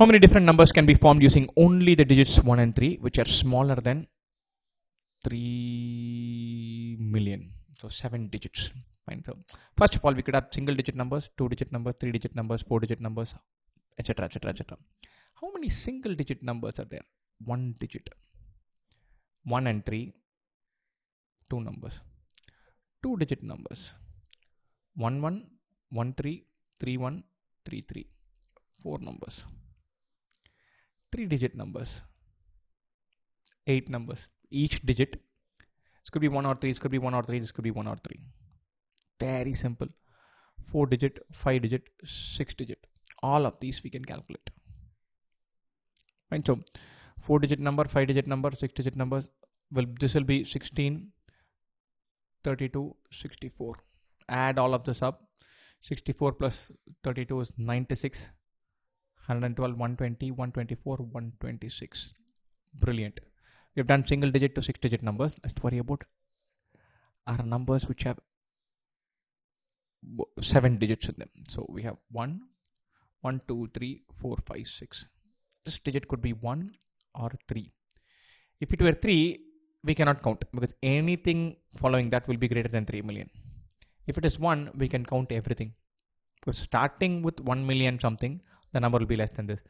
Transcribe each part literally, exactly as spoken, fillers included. How many different numbers can be formed using only the digits one and three, which are smaller than three million? So seven digits. Fine. So first of all, we could have single digit numbers, two digit numbers, three digit numbers, four digit numbers, etc, etc, et cetera. How many single digit numbers are there? One digit. one and three, two numbers. Two digit numbers. one one, one three, three one, three three, four numbers. Three digit numbers, eight numbers. Each digit, this could be one or three, this could be one or three, this could be one or three. Very simple. Four digit, five digit, six digit. All of these we can calculate. Right. So four digit number, five digit number, six digit numbers. Well, this will be sixteen, thirty-two, sixty-four. Add all of this up. sixty-four plus thirty-two is ninety-six. one twelve, one twenty, one twenty-four, one twenty-six. Brilliant. We have done single digit to six digit numbers. Let's worry about our numbers which have seven digits in them. So we have one, one, two, three, four, five, six. This digit could be one or three. If it were three, we cannot count, because anything following that will be greater than three million. If it is one, we can count everything, because starting with one million something, the number will be less than this.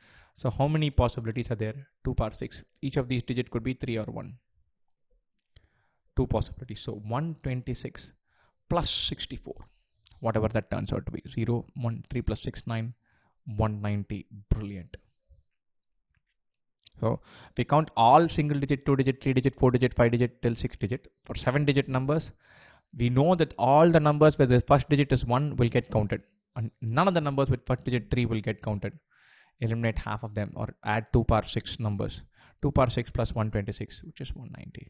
So how many possibilities are there? two power six. Each of these digits could be three or one. Two possibilities. So one twenty-six plus sixty-four. Whatever that turns out to be. zero, one, three plus six, nine, one ninety. Brilliant. So we count all single digit, two digit, three digit, four digit, five digit till six digit. For seven digit numbers, we know that all the numbers where the first digit is one will get counted, and none of the numbers with first digit three will get counted. Eliminate half of them or add two power six numbers. two power six plus one twenty-six, which is one ninety.